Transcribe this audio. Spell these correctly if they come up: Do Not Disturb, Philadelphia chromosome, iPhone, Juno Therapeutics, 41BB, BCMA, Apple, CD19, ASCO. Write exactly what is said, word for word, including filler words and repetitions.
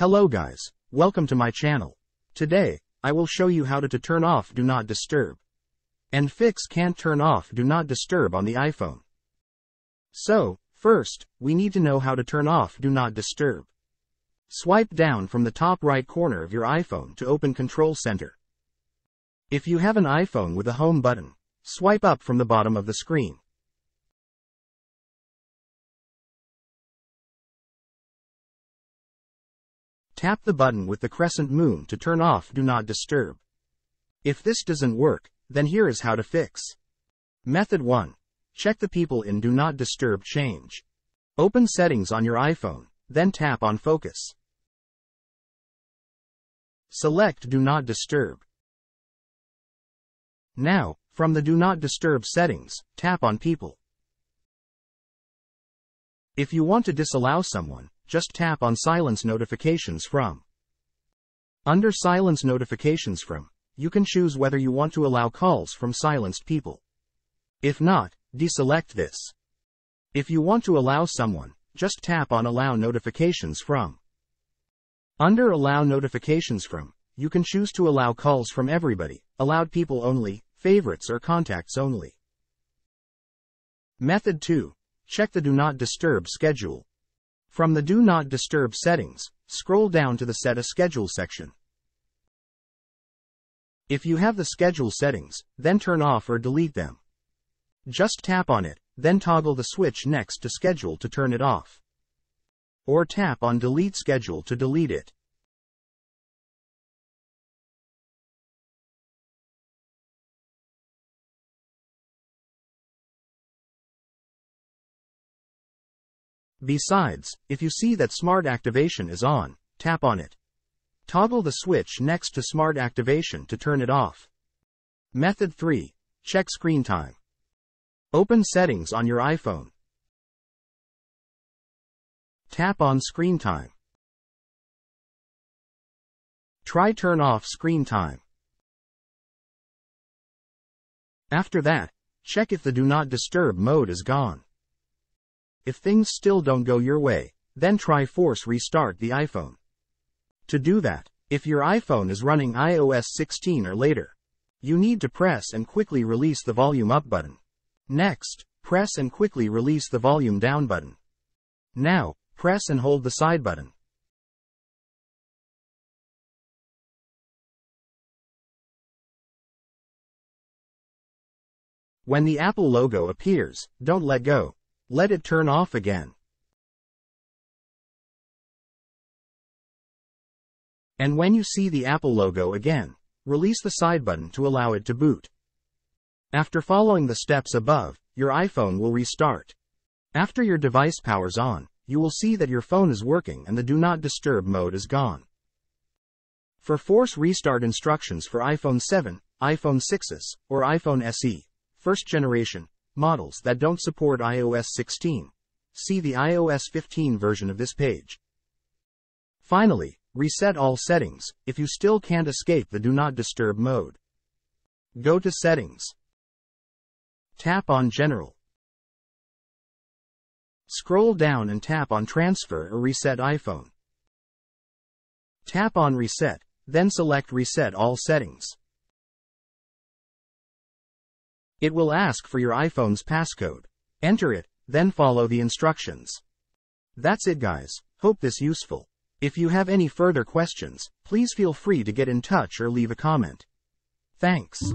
Hello guys, welcome to my channel. Today, I will show you how to, to turn off Do Not Disturb and fix can't turn off Do Not Disturb on the iPhone. So, first, we need to know how to turn off Do Not Disturb. Swipe down from the top right corner of your iPhone to open Control Center. If you have an iPhone with a home button, swipe up from the bottom of the screen. Tap the button with the crescent moon to turn off Do Not Disturb. If this doesn't work, then here is how to fix. Method one. Check the people in Do Not Disturb change. Open Settings on your iPhone, then tap on Focus. Select Do Not Disturb. Now, from the Do Not Disturb settings, tap on People. If you want to disallow someone, just tap on Silence Notifications From. Under Silence Notifications From, you can choose whether you want to allow calls from silenced people. If not, deselect this. If you want to allow someone, just tap on Allow Notifications From. Under Allow Notifications From, you can choose to allow calls from everybody, allowed people only, favorites or contacts only. Method two. Check the Do Not Disturb schedule. From the Do Not Disturb settings, scroll down to the Set a Schedule section. If you have the schedule settings, then turn off or delete them. Just tap on it, then toggle the switch next to Schedule to turn it off. Or tap on Delete Schedule to delete it. Besides, if you see that Smart Activation is on, tap on it. Toggle the switch next to Smart Activation to turn it off. Method three. Check Screen Time. Open Settings on your iPhone. Tap on Screen Time. Try turn off Screen Time. After that, check if the Do Not Disturb mode is gone. If things still don't go your way, then try force restart the iPhone. To do that, if your iPhone is running i O S sixteen or later, you need to press and quickly release the volume up button. Next, press and quickly release the volume down button. Now, press and hold the side button. When the Apple logo appears, don't let go. Let it turn off again. And when you see the Apple logo again, release the side button to allow it to boot. After following the steps above, your iPhone will restart. After your device powers on, you will see that your phone is working and the Do Not Disturb mode is gone. For force restart instructions for iPhone seven, iPhone six S, or iPhone S E, first generation, models that don't support i O S sixteen. See the i O S fifteen version of this page. Finally, reset all settings if you still can't escape the Do Not Disturb mode. Go to Settings. Tap on General. Scroll down and tap on Transfer or Reset iPhone. Tap on Reset, then select Reset All Settings. It will ask for your iPhone's passcode. Enter it, then follow the instructions. That's it guys, hope this useful. If you have any further questions, please feel free to get in touch or leave a comment. Thanks.